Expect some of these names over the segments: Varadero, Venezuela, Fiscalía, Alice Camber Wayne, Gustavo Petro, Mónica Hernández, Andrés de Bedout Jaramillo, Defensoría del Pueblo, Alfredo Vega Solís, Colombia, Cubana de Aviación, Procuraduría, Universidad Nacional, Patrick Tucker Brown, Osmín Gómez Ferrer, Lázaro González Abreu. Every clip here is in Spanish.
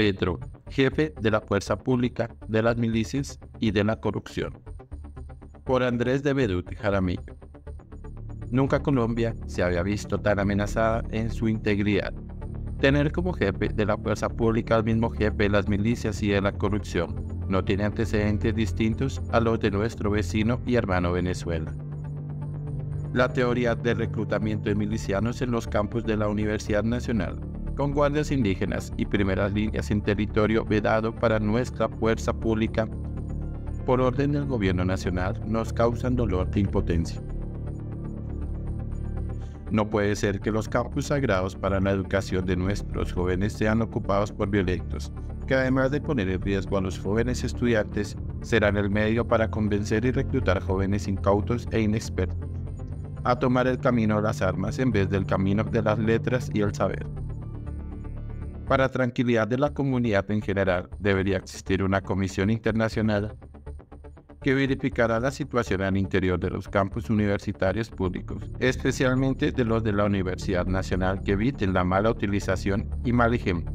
Petro, jefe de la fuerza pública, de las milicias y de la corrupción. Por Andrés de Bedout Jaramillo. Nunca Colombia se había visto tan amenazada en su integridad. Tener como jefe de la fuerza pública al mismo jefe de las milicias y de la corrupción no tiene antecedentes distintos a los de nuestro vecino y hermano Venezuela. La teoría del reclutamiento de milicianos en los campus de la Universidad Nacional, con guardias indígenas y primeras líneas en territorio vedado para nuestra fuerza pública, por orden del gobierno nacional, nos causan dolor e impotencia. No puede ser que los campus sagrados para la educación de nuestros jóvenes sean ocupados por violentos, que además de poner en riesgo a los jóvenes estudiantes, serán el medio para convencer y reclutar jóvenes incautos e inexpertos a tomar el camino de las armas en vez del camino de las letras y el saber. Para tranquilidad de la comunidad en general, debería existir una comisión internacional que verificará la situación al interior de los campus universitarios públicos, especialmente de los de la Universidad Nacional, que eviten la mala utilización y mal ejemplo,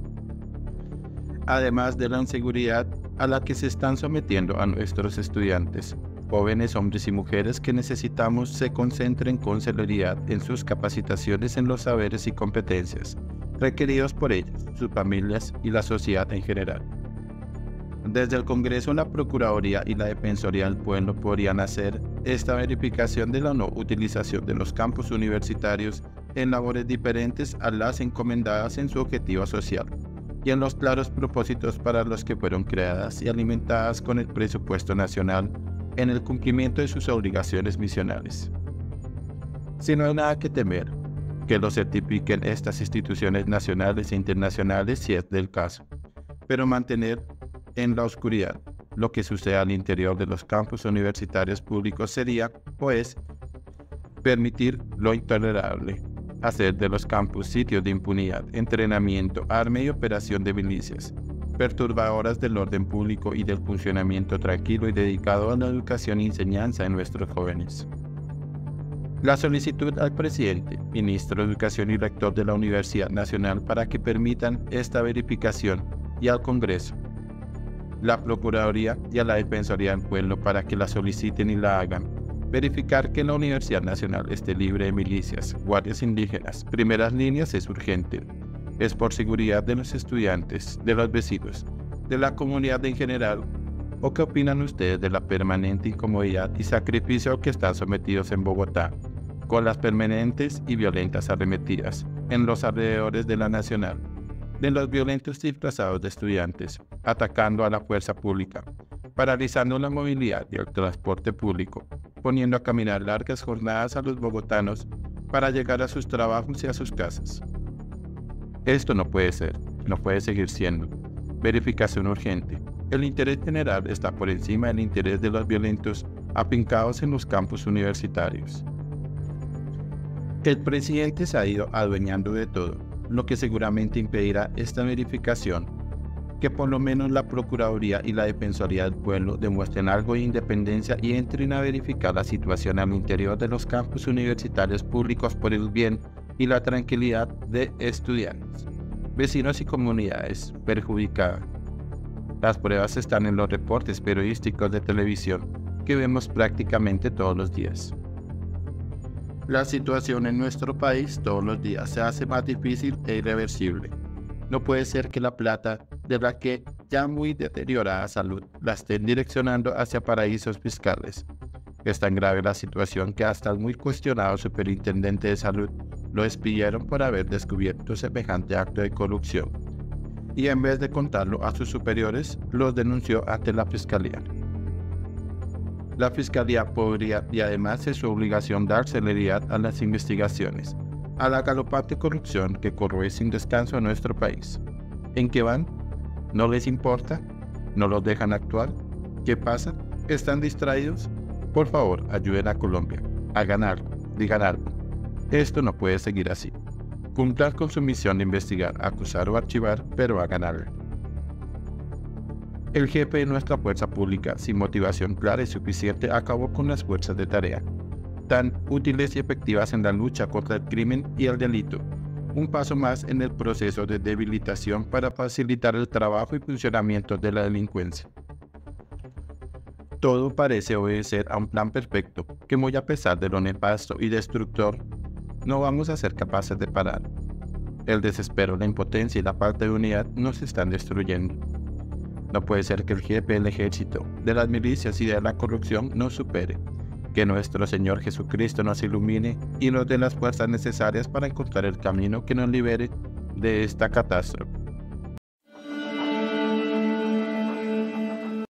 además de la inseguridad a la que se están sometiendo a nuestros estudiantes. Jóvenes, hombres y mujeres que necesitamos se concentren con celeridad en sus capacitaciones en los saberes y competencias requeridos por ellos, sus familias y la sociedad en general. Desde el Congreso, la Procuraduría y la Defensoría del Pueblo podrían hacer esta verificación de la no utilización de los campus universitarios en labores diferentes a las encomendadas en su objetivo social y en los claros propósitos para los que fueron creadas y alimentadas con el presupuesto nacional, en el cumplimiento de sus obligaciones misionales. Si no hay nada que temer, que lo certifiquen estas instituciones nacionales e internacionales si es del caso, pero mantener en la oscuridad lo que sucede al interior de los campus universitarios públicos sería, pues, permitir lo intolerable, hacer de los campus sitios de impunidad, entrenamiento, arma y operación de milicias, perturbadoras del orden público y del funcionamiento tranquilo y dedicado a la educación y enseñanza de nuestros jóvenes. La solicitud al presidente, ministro de Educación y rector de la Universidad Nacional para que permitan esta verificación, y al Congreso, la Procuraduría y a la Defensoría del Pueblo para que la soliciten y la hagan, verificar que la Universidad Nacional esté libre de milicias, guardias indígenas, primeras líneas es urgente. Es por seguridad de los estudiantes, de los vecinos, de la comunidad en general. ¿O qué opinan ustedes de la permanente incomodidad y sacrificio que están sometidos en Bogotá, con las permanentes y violentas arremetidas en los alrededores de la Nacional, de los violentos disfrazados de estudiantes, atacando a la fuerza pública, paralizando la movilidad y el transporte público, poniendo a caminar largas jornadas a los bogotanos para llegar a sus trabajos y a sus casas? Esto no puede ser, no puede seguir siendo. Verificación urgente. El interés general está por encima del interés de los violentos afincados en los campus universitarios. El presidente se ha ido adueñando de todo, lo que seguramente impedirá esta verificación, que por lo menos la Procuraduría y la Defensoría del Pueblo demuestren algo de independencia y entren a verificar la situación al interior de los campus universitarios públicos por el bien y la tranquilidad de estudiantes, vecinos y comunidades perjudicadas. Las pruebas están en los reportes periodísticos de televisión que vemos prácticamente todos los días. La situación en nuestro país todos los días se hace más difícil e irreversible. No puede ser que la plata de la que ya muy deteriorada salud la estén direccionando hacia paraísos fiscales. Es tan grave la situación que hasta el muy cuestionado superintendente de salud lo despidieron por haber descubierto semejante acto de corrupción, y en vez de contarlo a sus superiores, los denunció ante la Fiscalía. La Fiscalía podría, y además es su obligación, dar celeridad a las investigaciones, a la galopante corrupción que corroe sin descanso a nuestro país. ¿En qué van? ¿No les importa? ¿No los dejan actuar? ¿Qué pasa? ¿Están distraídos? Por favor, ayuden a Colombia a ganar, digan algo. Esto no puede seguir así. Cumplan con su misión de investigar, acusar o archivar, pero a ganar. El jefe de nuestra fuerza pública, sin motivación clara y suficiente, acabó con las fuerzas de tarea, tan útiles y efectivas en la lucha contra el crimen y el delito, un paso más en el proceso de debilitación para facilitar el trabajo y funcionamiento de la delincuencia. Todo parece obedecer a un plan perfecto que, muy a pesar de lo nefasto y destructor, no vamos a ser capaces de parar. El desespero, la impotencia y la falta de unidad nos están destruyendo. No puede ser que el jefe del ejército, de las milicias y de la corrupción nos supere. Que nuestro Señor Jesucristo nos ilumine y nos dé las fuerzas necesarias para encontrar el camino que nos libere de esta catástrofe.